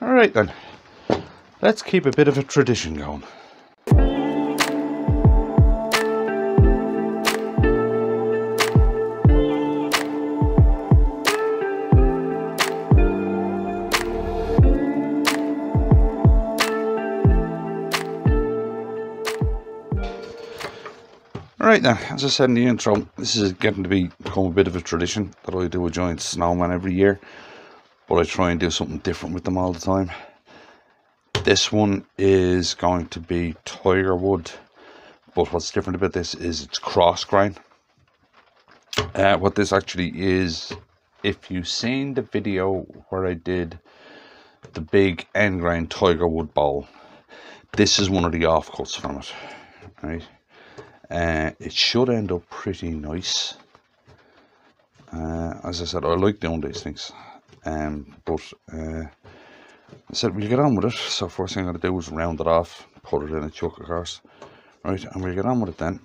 All right then, let's keep a bit of a tradition going. Right now, as I said in the intro, this is getting to become a bit of a tradition that I do a giant snowman every year, but I try and do something different with them all the time. This one is going to be Tigerwood, but what's different about this is it's cross grain. What this actually is, if you've seen the video where I did the big end grain Tigerwood bowl, this is one of the offcuts from it, right? It should end up pretty nice. As I said, I like doing these things, but I said we'll get on with it. So first thing I'm going to do is round it off, put it in a chuck, of course, right, and we'll get on with it then.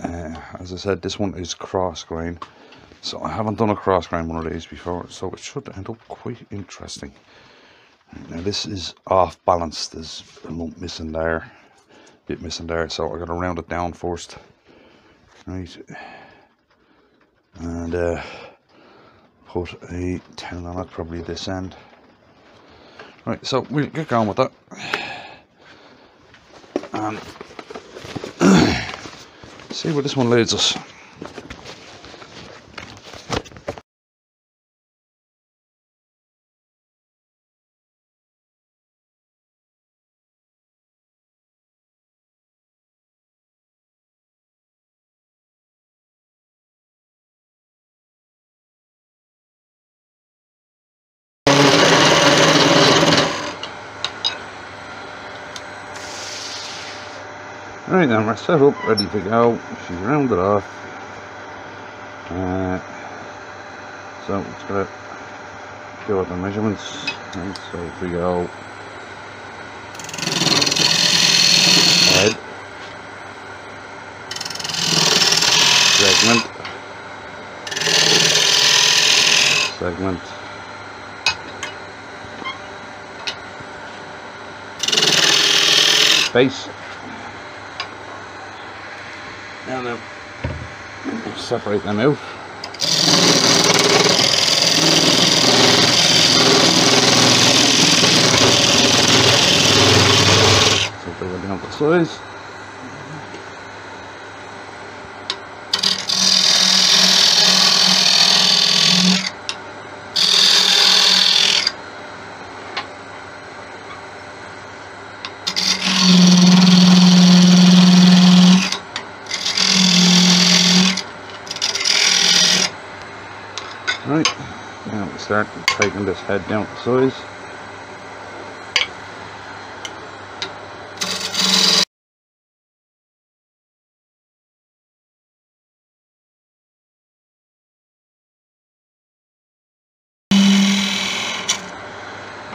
As I said, this one is cross grain, so I haven't done a cross grain one of these before, so it should end up quite interesting. Now this is off balance, there's a lump missing there, bit missing there, so I gotta round it down first, right, and put a 10 on it, probably this end. Right, so we'll get going with that, and see where this one leads us. Right then, we're set up, ready to go. She's rounded off. So it's gonna do out the measurements. Right, so if we go head, segment, segment, base. And then we'll separate them out. So they go down to size. Right, now we start taking this head down to size.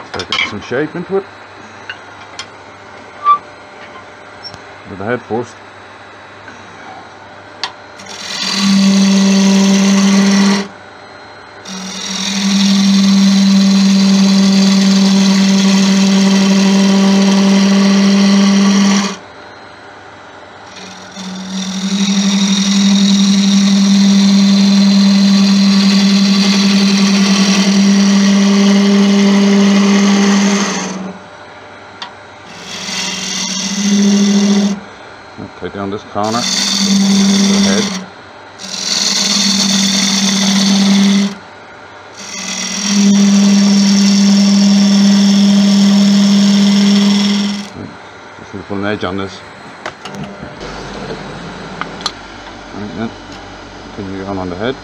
Start getting some shape into it. With the head first. Take down this corner, the head. Right. Just need to put an edge on this. Right then, continue on the head.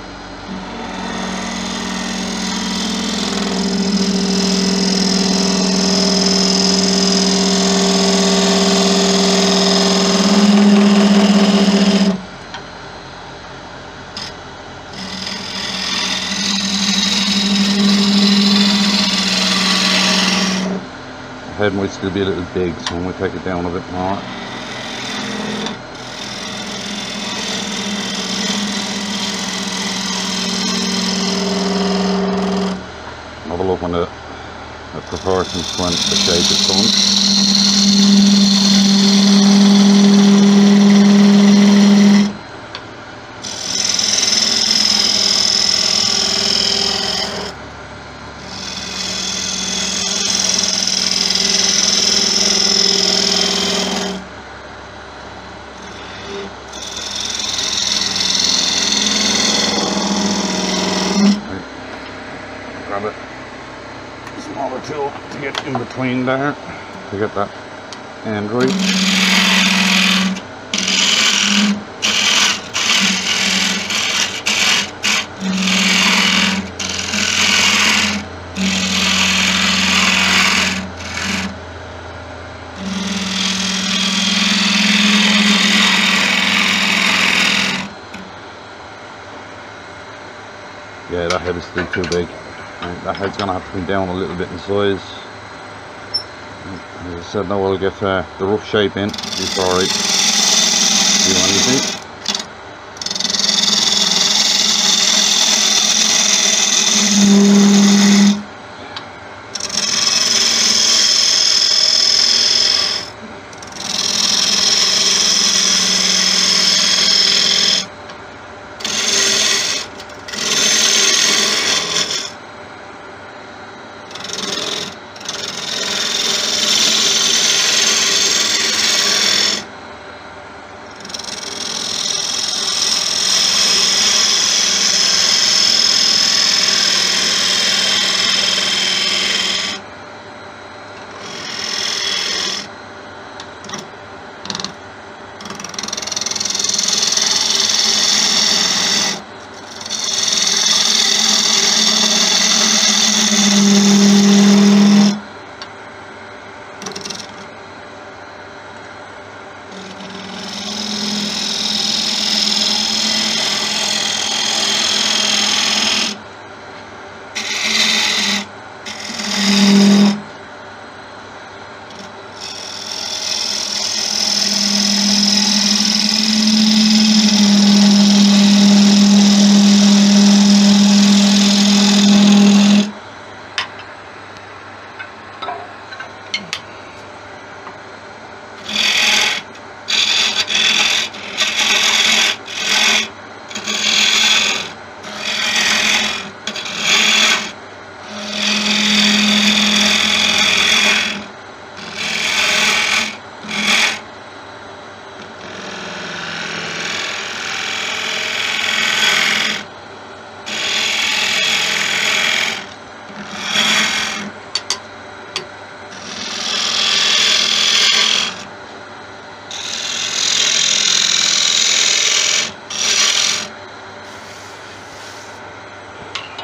Head might still be a little big, so I'm going to take it down a bit more. Have a look when the proportions when the shake is to get in between there to get that end reach. Yeah, that head is still too big. That head's going to have to be down a little bit in size. As I said, now I'll get the rough shape in before I do anything.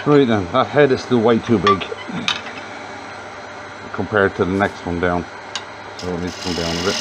Right then, that head is still way too big compared to the next one down, so it needs to come down a bit.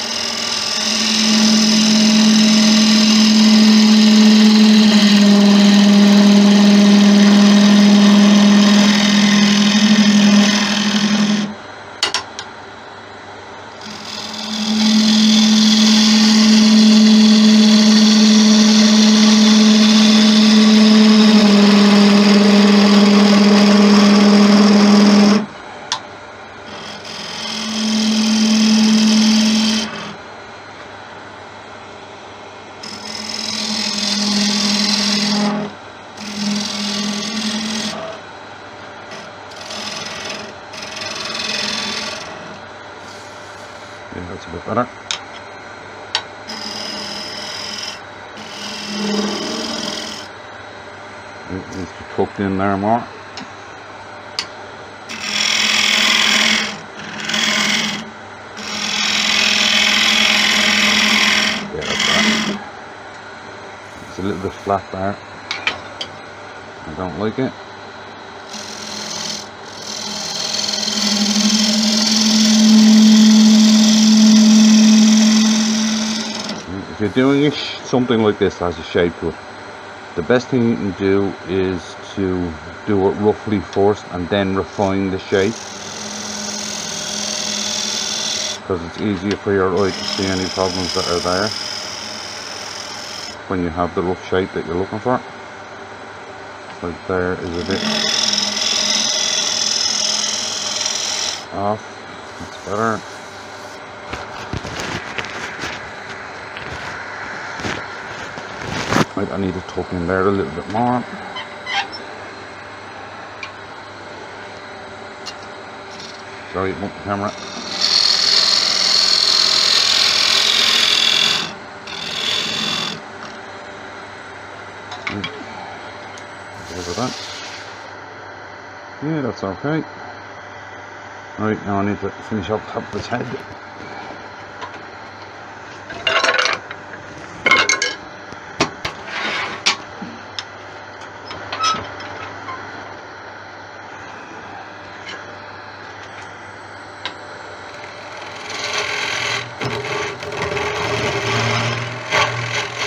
Yeah, that's a bit better. It needs to be tucked in there more. Yeah, that's better. It's a little bit flat there. I don't like it. If you're doing something like this that has a shape to it, the best thing you can do is to do it roughly first and then refine the shape, because it's easier for your eye to see any problems that are there when you have the rough shape that you're looking for. So there is a bit off. That's better. Wait, I need to talk in there a little bit more. Sorry, it won't camera. Over that. Yeah, that's okay. Right, now I need to finish up top of his head.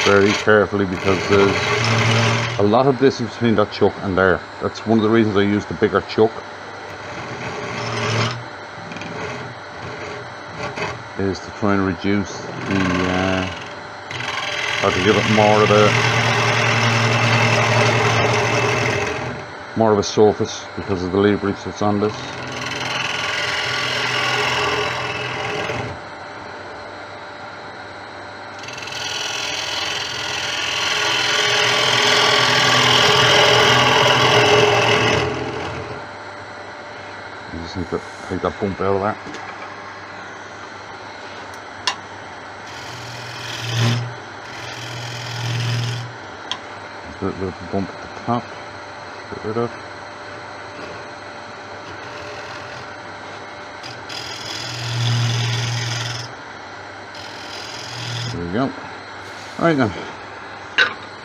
Very carefully, because there's a lot of distance between that chuck and there. That's one of the reasons I used the bigger chuck, is to try and reduce the or to give it more of a surface because of the leverage that's on this. Take that bump out of that. Just a little bit of a bump at the top. Get rid of. There we go. Alright then.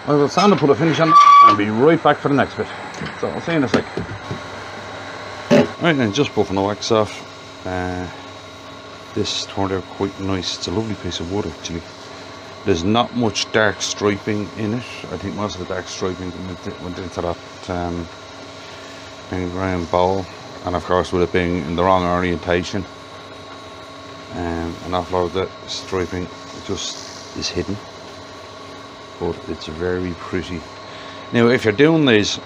I will stand and put a finish on it and be right back for the next bit. So I'll see you in a sec. Right then, just buffing the wax off. This turned out quite nice. It's a lovely piece of wood actually. There's not much dark striping in it. I think most of the dark striping went into that engraved bowl, and of course with it being in the wrong orientation, an awful lot of that striping just is hidden. But it's very pretty. Now if you're doing these,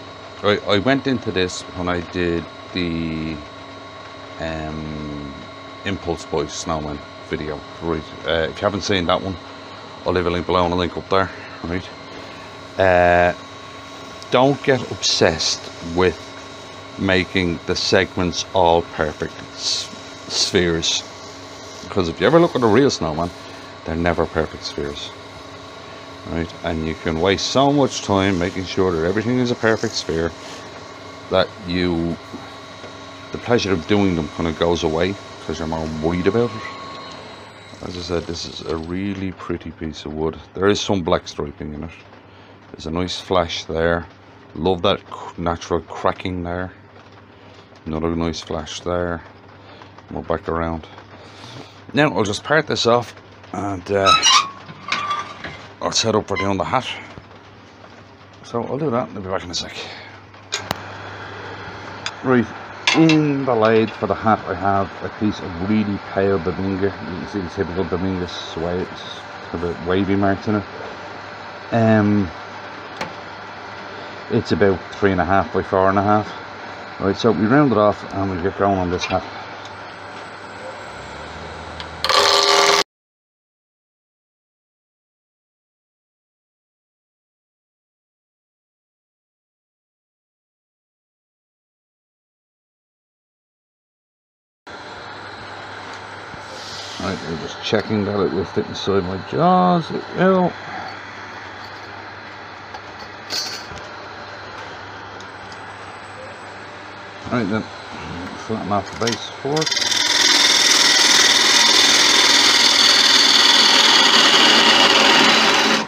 I went into this when I did the Impulse Boy snowman video, right? If you haven't seen that one, I'll leave a link below and a link up there, right? Don't get obsessed with making the segments all perfect spheres, because if you ever look at a real snowman, they're never perfect spheres, right? And you can waste so much time making sure that everything is a perfect sphere that the pleasure of doing them kind of goes away, because you're more worried about it. As I said, this is a really pretty piece of wood. There is some black striping in it. There's a nice flash there. Love that natural cracking there. Another nice flash there. We're back around. Now I'll just part this off and I'll set up for doing the hat. So I'll do that and I'll be back in a sec. Right. In the lathe for the hat, I have a piece of really pale Bubinga. You can see the typical Bubinga suede, with the wavy marks in it. It's about 3.5 by 4.5. Right, so we round it off and we get going on this hat. Right, I'm just checking that it will fit inside my jaws. It will. Right then, flatten off the base fork.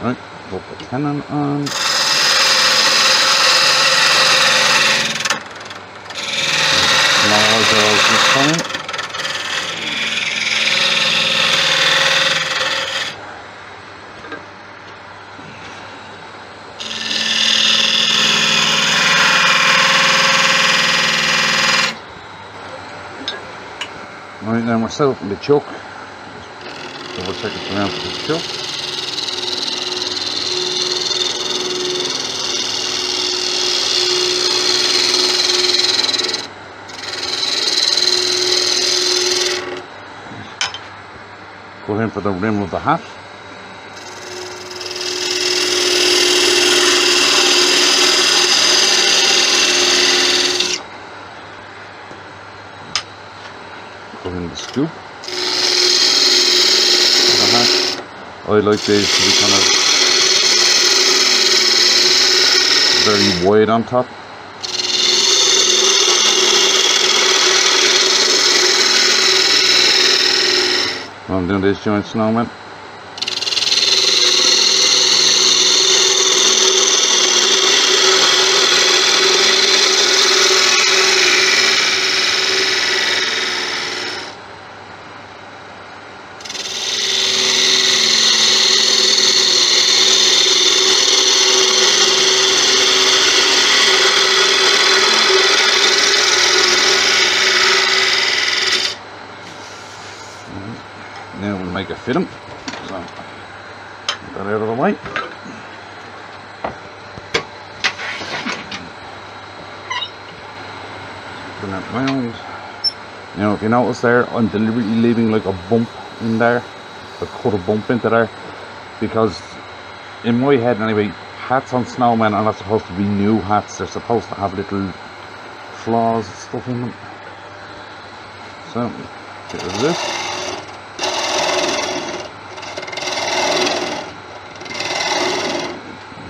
Right, put the tenon on. Smaller jaws this time. Right, then we're set up in the chuck. So we'll take it around to the chuck. Go in for the rim of the hat. Go in the scoop. I like these to be kind of very wide on top. I'm doing these joints now, man. Make it fit them, so get that out of the way. Turn that round. Now if you notice there, I'm deliberately leaving like a bump in there. I cut a bump into there because in my head anyway, hats on snowmen are not supposed to be new hats. They're supposed to have little flaws and stuff in them. So get rid of this.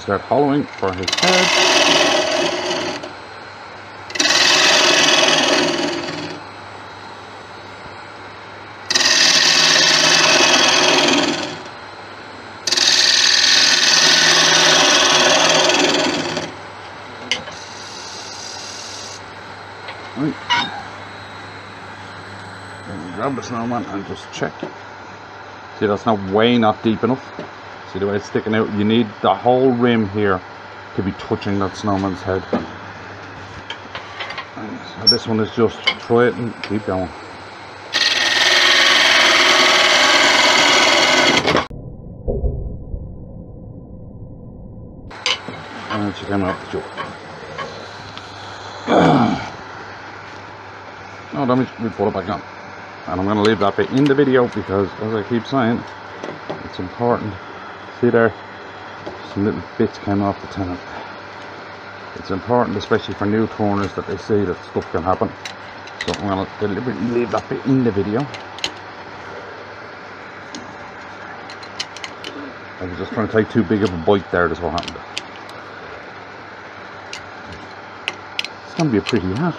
Start hollowing for his head. Right. Grab the snowman and just check. See, that's not way not deep enough. See the way it's sticking out? You need the whole rim here to be touching that snowman's head. So this one is just try it and keep going. And she came out the door. No damage, we put it back on. And I'm going to leave that bit in the video because, as I keep saying, it's important. See there, some little bits came off the tenon. It's important, especially for new turners, that they see that stuff can happen. So I'm going to deliberately leave that bit in the video. I was just trying to take too big of a bite there, that's what happened. It's going to be a pretty hat.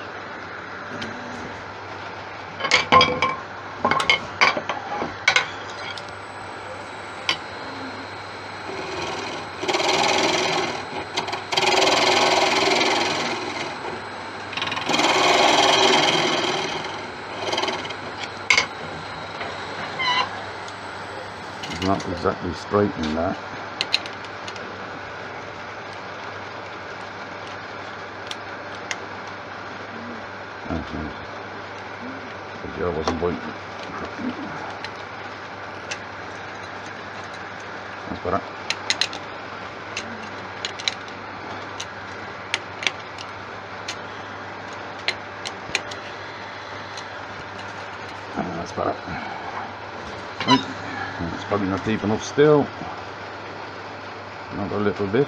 Not exactly straight in that. Okay. The girl wasn't biting. That's better. That's better. Right. It's probably not deep enough still. Another little bit.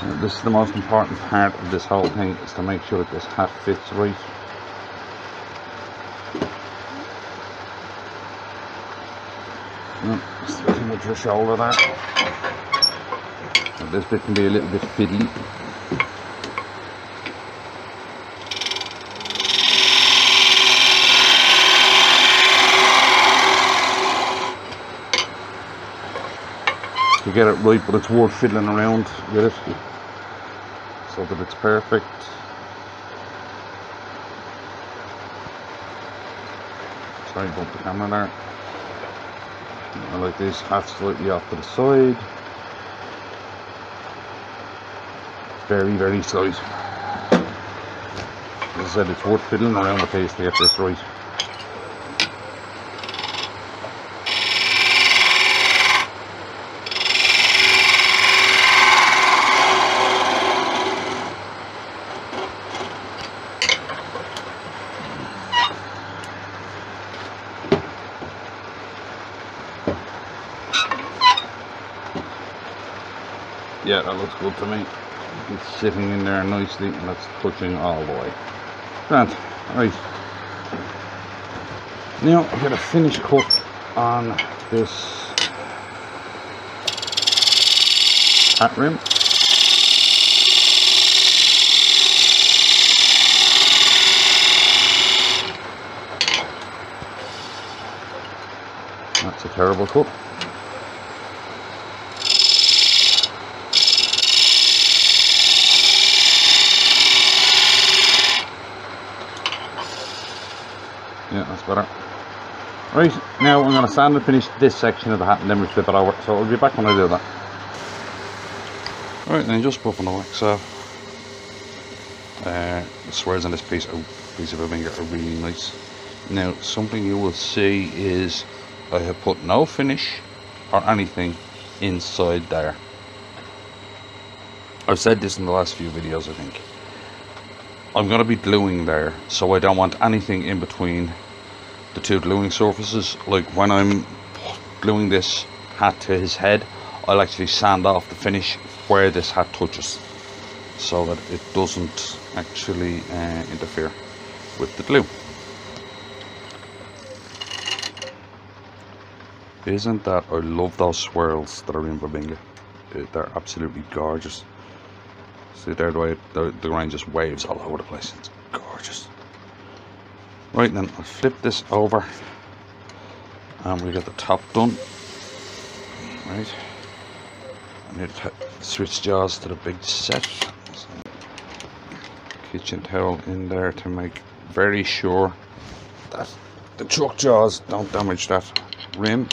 And this is the most important part of this whole thing, is to make sure that this hat fits right. The shoulder there. So this bit can be a little bit fiddly. To get it right, but it's worth fiddling around with it so that it's perfect. Sorry about the camera there. I like these hats slightly off to the side. Very, very slight. As I said, it's worth fiddling around the face to get this right. Yeah, that looks good to me. It's sitting in there nicely and that's touching all the way. Grand. Right. Now I'm going to finish cut on this hat rim. That's a terrible cut. Yeah, that's better. Right, now I'm going to sand and finish this section of the hat and then we flip it over. So I'll be back when I do that. Right, then just buffing the wax off. The swears on this piece of Bubinga are really nice. Now, something you will see is I have put no finish or anything inside there. I've said this in the last few videos, I think. I'm going to be gluing there, so I don't want anything in between the two gluing surfaces. Like when I'm gluing this hat to his head, I'll actually sand off the finish where this hat touches so that it doesn't actually interfere with the glue. Isn't that, I love those swirls that are in Bubinga. They're absolutely gorgeous. See there, the grain just waves all over the place. It's gorgeous. Right then, I'll flip this over and we'll get the top done. Right. I need to switch jaws to the big set. So, kitchen towel in there to make very sure that the truck jaws don't damage that rim.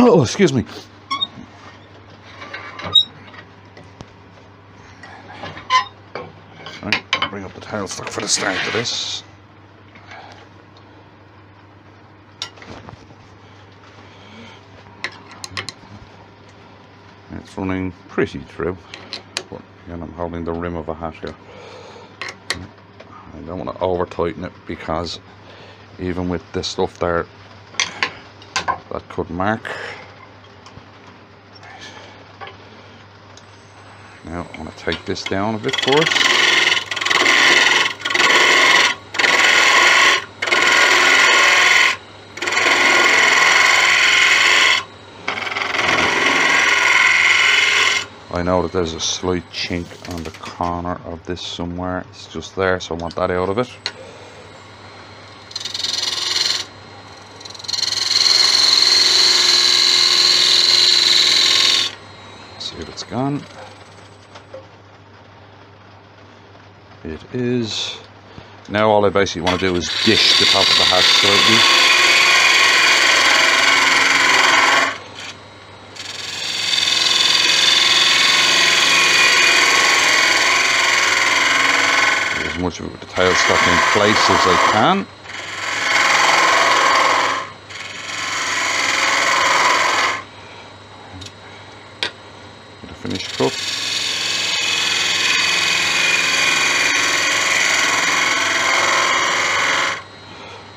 Oh, excuse me. Bring up the tail stock for the start of this. It's running pretty true, but again I'm holding the rim of a hat here. I don't want to over tighten it because even with this stuff there, that could mark. Now I'm going to take this down a bit for us. I know that there's a slight chink on the corner of this somewhere. It's just there, so I want that out of it. Let's see if it's gone. It is. Now all I basically want to do is dish the top of the hat slightly. Much of it with the tail stock in place as I can. Get a finished cut.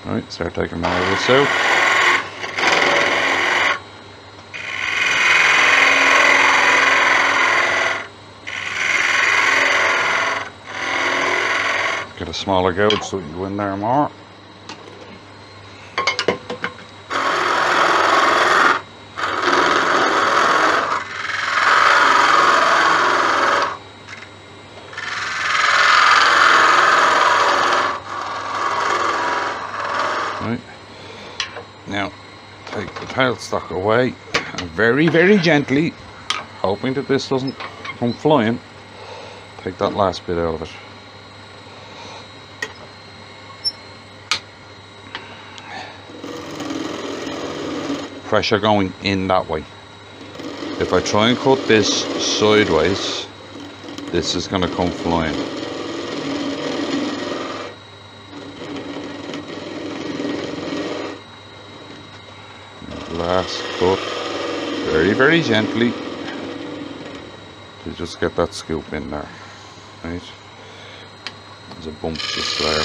Alright, start taking more of this out. Get a smaller gouge so you can go in there more. Right. Now take the tailstock away and very gently, hoping that this doesn't come flying, take that last bit out of it. Pressure going in that way. If I try and cut this sideways, this is going to come flying. Last cut, very gently. You just get that scoop in there, right? There's a bump just there.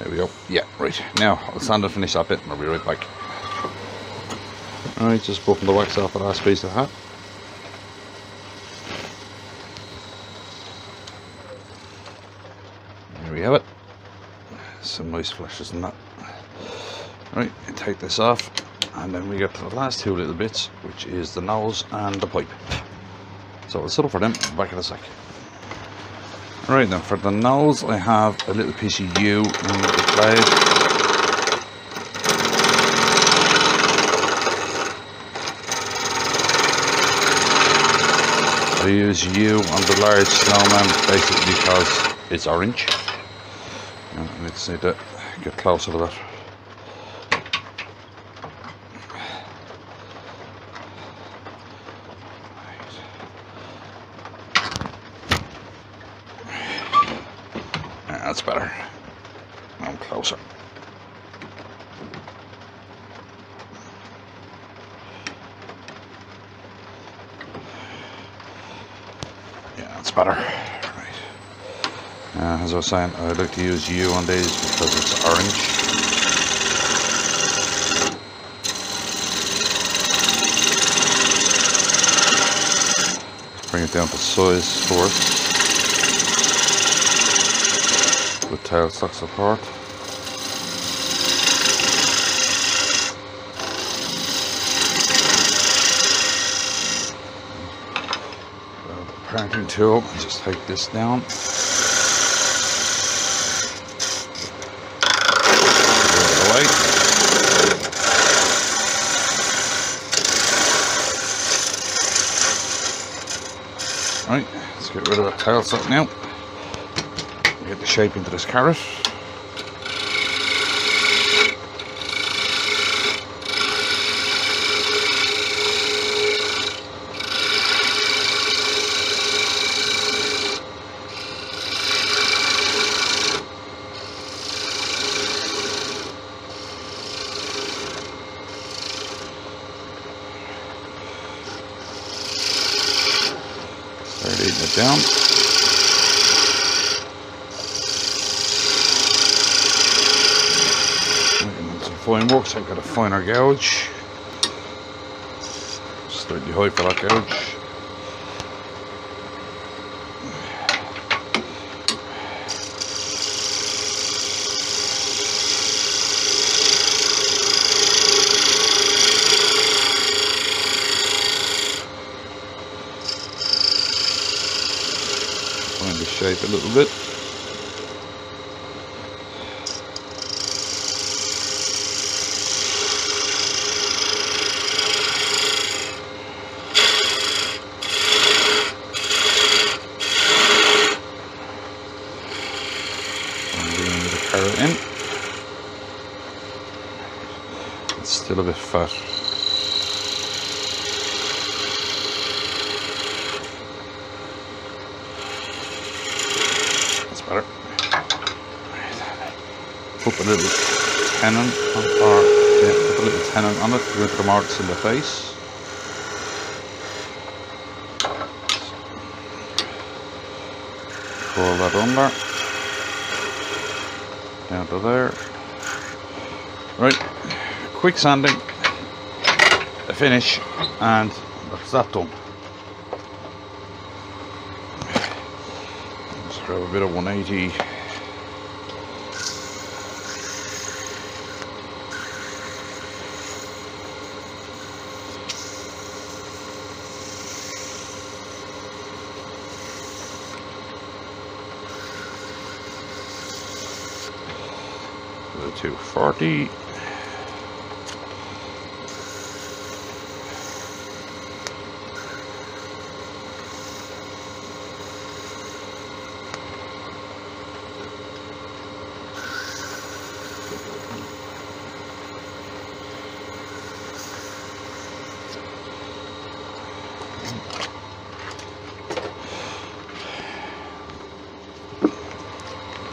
There we go. Yeah, right. Now, I'll sand and finish that bit and I'll be right back. Alright, just buffing the wax off the last piece of that. There we have it. Some nice flashes in that. Right, take this off and then we get to the last two little bits, which is the nose and the pipe. So we'll settle for them, back in a sec. Right then, for the nose, I have a little piece of yew in the blade. I use yew on the large snowman basically because it's orange. And I just need to get closer to that. That's better. I'm closer. Yeah, that's better. Right. As I was saying, I like to use yew on these because it's orange. Let's bring it down to size four. With tail stuck support. Well, the parenting tool, just take this down. Right, let's get rid of that tail stuck now. Get the shape into this carrot. Start eating it down. Works. I've got a finer gouge, slightly high for that gouge. Find the shape a little bit. It's still a bit fat. That's better. Put a little tenon on, or yeah, put a little tenon on it with the marks in the face. Pull that under. Down to there. Right. Quick sanding, a finish, and that's that done. Just grab a bit of 180. The 240.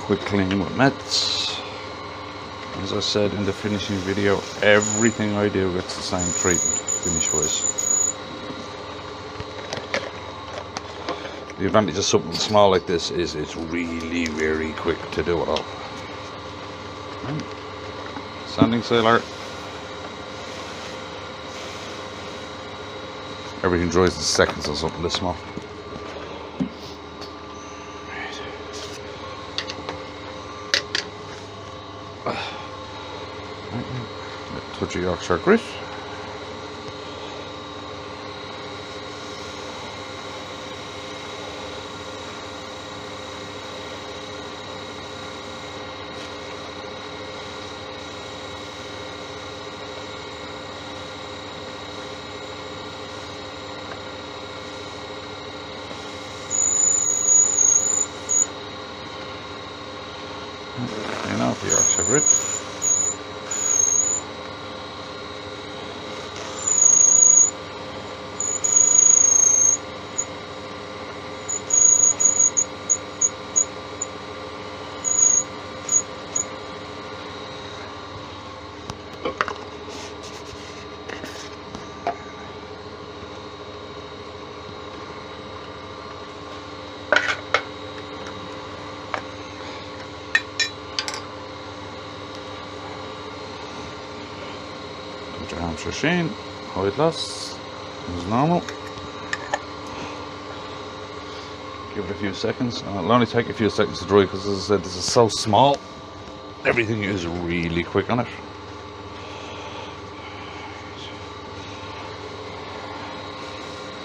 Quick clean with mats. as I said in the finishing video, everything I do gets the same treatment finish wise. The advantage of something small like this is it's really very quick to do it all. Sanding sailor. Everything dries in seconds on something this small. A touch of Yorkshire grit. And now the Yorkshire grit. Hampshire sheen, Hoyt Loss, as normal. Give it a few seconds. It'll only take a few seconds to dry because, as I said, this is so small. Everything is really quick on it.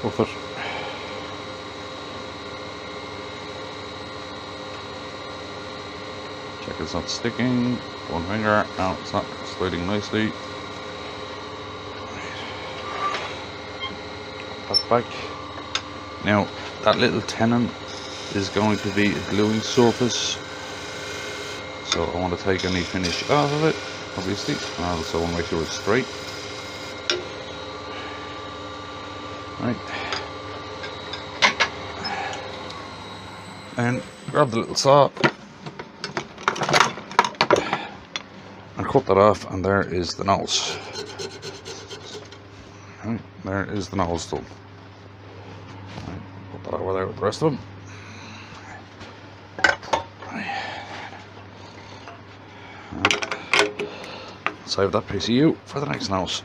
Buff it. Check it's not sticking. One finger. No, it's not sliding nicely. That back. Now that little tenon is going to be a gluing surface, so I want to take any finish out of it, obviously, and I also want to make sure it's straight. Right, and grab the little saw and cut that off, and there is the nose. Right, there is the nose tool. Put that over there with the rest of them. Save that piece of yew for the next nose.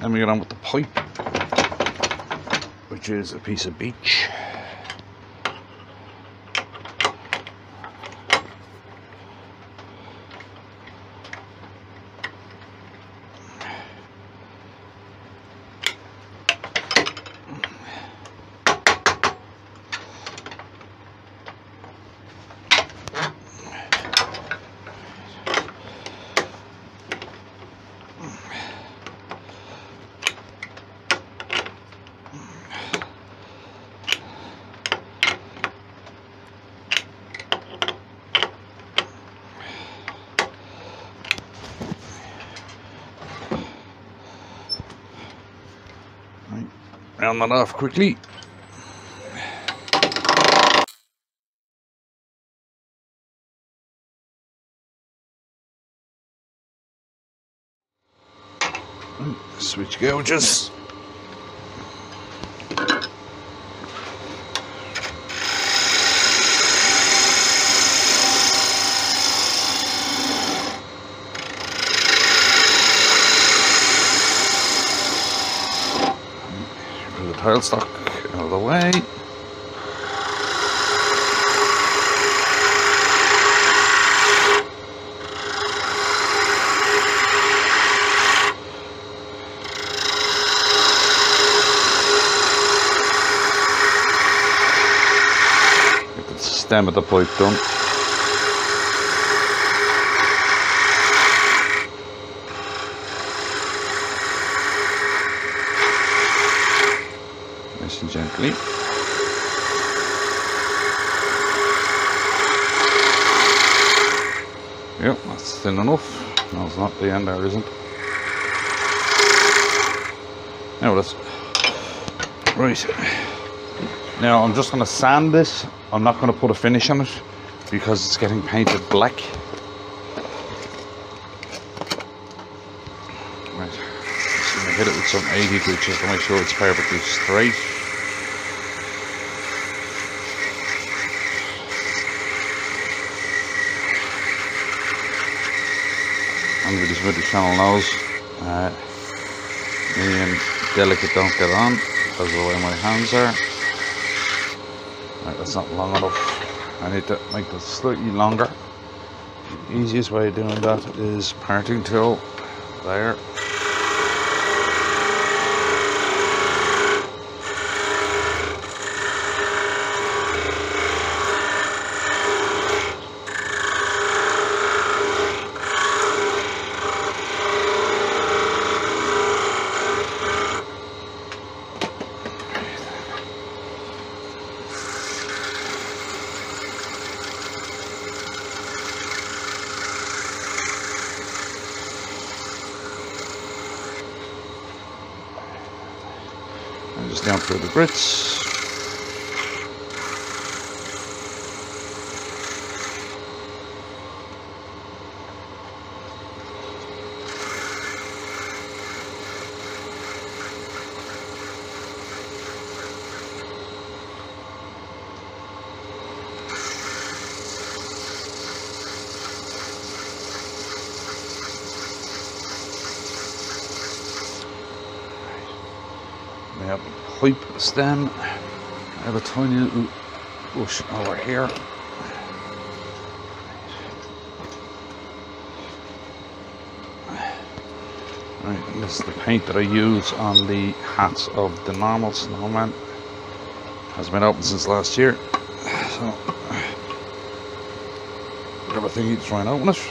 Then we get on with the pipe, which is a piece of beech. Round that off quickly. Switch gouges. Tile stock out of the way. Get the stem of the pipe done. Gently. Yep, that's thin enough. No, it's not the end there, isn't it? Now it is. Right. Now I'm just going to sand this. I'm not going to put a finish on it. because it's getting painted black. Right, just going to hit it with some 80 glue just to make sure it's perfectly straight. I'm going to smooth the channel nose. Medium delicate, don't get on because of the way my hands are. Right, that's not long enough. I need to make that slightly longer. The easiest way of doing that is parting tool there. Down through the Brits. Now, pipe stem. I have a tiny little bush over here. Right, and this is the paint that I use on the hats of the normal snowman. Has been open since last year, so grab a thingy to try and open it.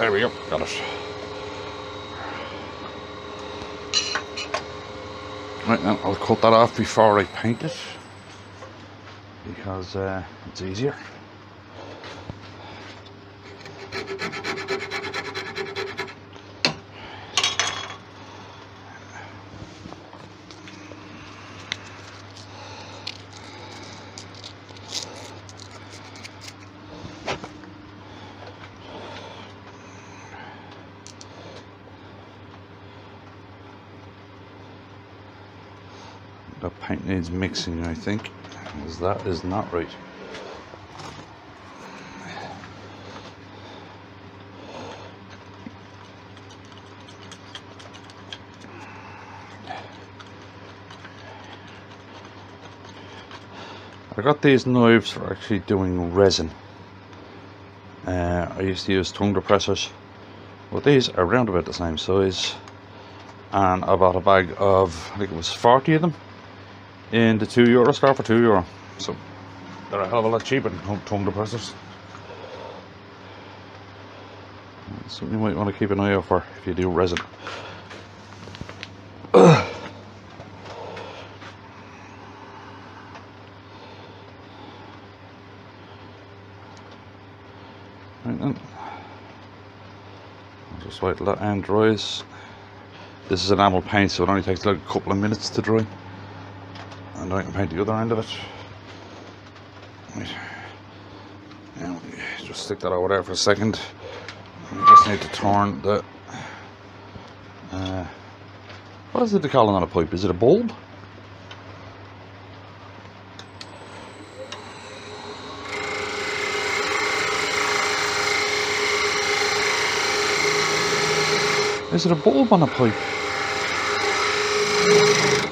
There we go, got it. Right now, I'll cut that off before I paint it because it's easier. That paint needs mixing, I think, because that is not right. I got these knives for actually doing resin. I used to use tongue depressors, but these are around about the same size, and I bought a bag of, I think it was 40 of them in the €2 store for €2, so they're a hell of a lot cheaper than tongue depressors. That's something you might want to keep an eye out for if you do resin. Right then, I'll just wait till that end dries. This is enamel paint, so it only takes like a couple of minutes to dry. And I can paint the other end of it. Right. Now, just stick that over there for a second. I just need to turn the... what is it they call it on a pipe? Is it a bulb? Is it a bulb on a pipe?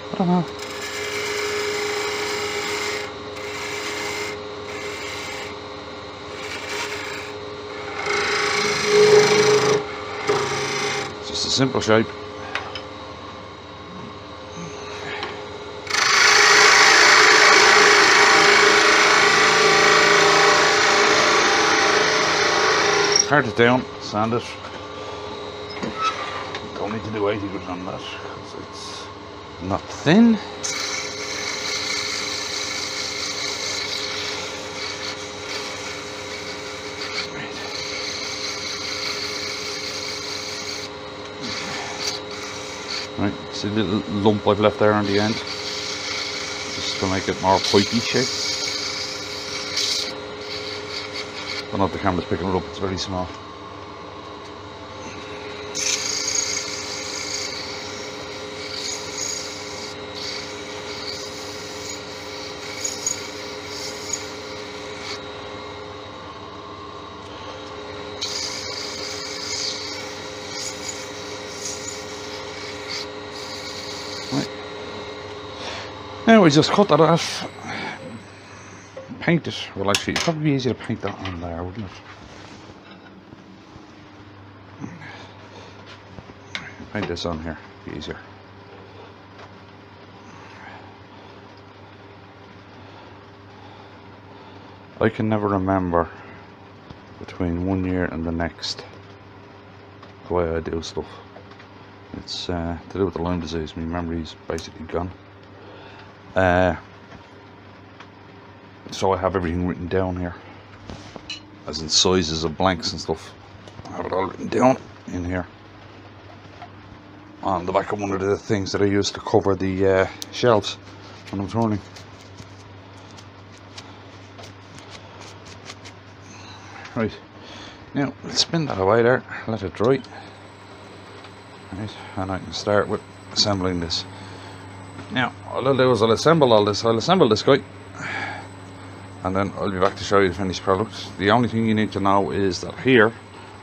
I don't know. Simple shape. Hard it down, sand it. Don't need to do 80 good on that because it's not thin. Right, see the little lump I've left there on the end? Just to make it more pipey shape. I don't know if the camera's picking it up, it's very small. Anyway, just cut that off, paint it. Well, actually, it'd probably be easier to paint that on there, wouldn't it? Paint this on here, it'd be easier. I can never remember between one year and the next the way I do stuff. It's to do with the Lyme disease, my memory's basically gone. So I have everything written down here, as in sizes of blanks and stuff. I have it all written down in here on the back of one of the things that I use to cover the shelves when I'm turning. Right, now let's spin that away there, let it dry. Right, and I can start with assembling this. Now, all I'll do is I'll assemble all this, I'll assemble this guy, and then I'll be back to show you the finished product. The only thing you need to know is that here,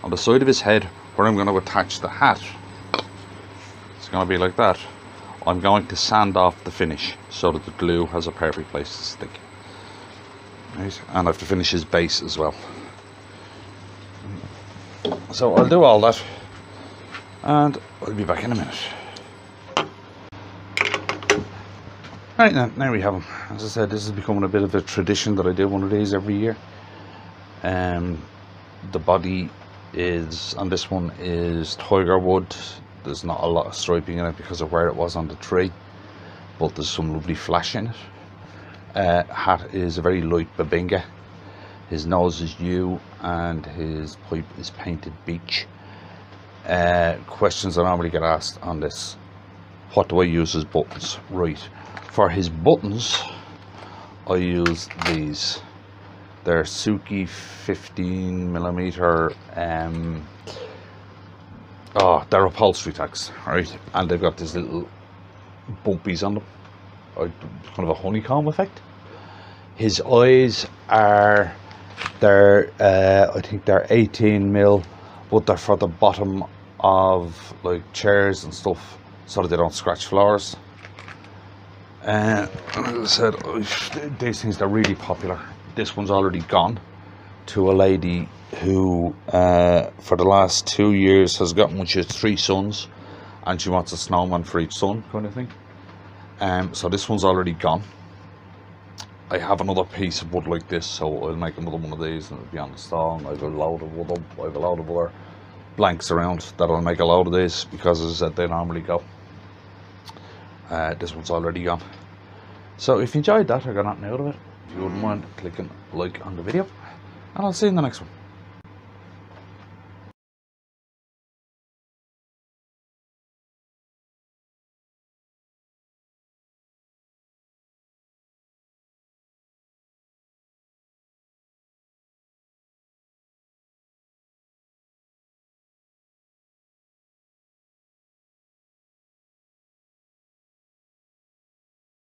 on the side of his head, where I'm going to attach the hat, it's going to be like that. I'm going to sand off the finish, so that the glue has a perfect place to stick. Right? And I have to finish his base as well. So I'll do all that, and I'll be back in a minute. Right then, there we have them. As I said, this is becoming a bit of a tradition that I do one of these every year. The body is, on this one, is Tigerwood. There's not a lot of striping in it because of where it was on the tree, but there's some lovely flash in it. Hat is a very light Bubinga. His nose is yew and his pipe is painted beech. Questions I normally get asked on this: what do I use as buttons? Right. For his buttons, I use these. They're Suki 15mm. They're upholstery tags, right? And they've got these little bumpies on them, kind of a honeycomb effect. His eyes are, I think they're 18mm, but they're for the bottom of like chairs and stuff, so that they don't scratch floors. As I said, these things are really popular. This one's already gone to a lady who for the last 2 years has gotten one. She has three sons and she wants a snowman for each son, kind of thing. So this one's already gone. I have another piece of wood like this, so I'll make another one of these and it'll be on the stone. I have a load of wood up, I have a load of other blanks around that I'll make a load of these, because as I said, they normally go. This one's already gone. So if you enjoyed that or got anything out of it, if you wouldn't mind clicking like on the video, and I'll see you in the next one.